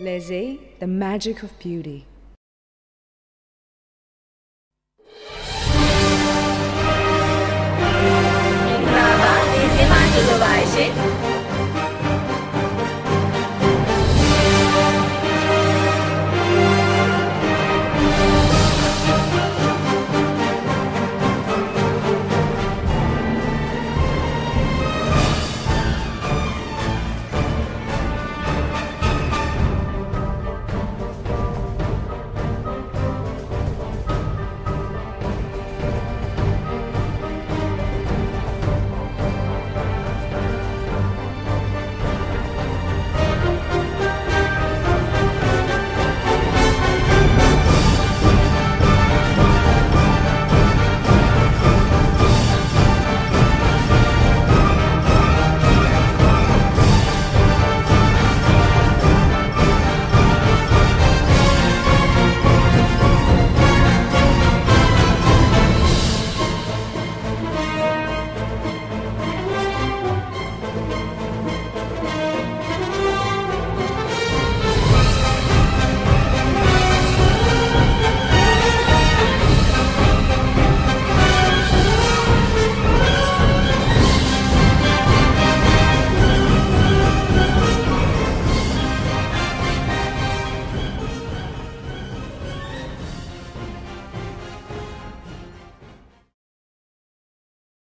Leze', the magic of beauty. Brava, Leze' Angel Paradise.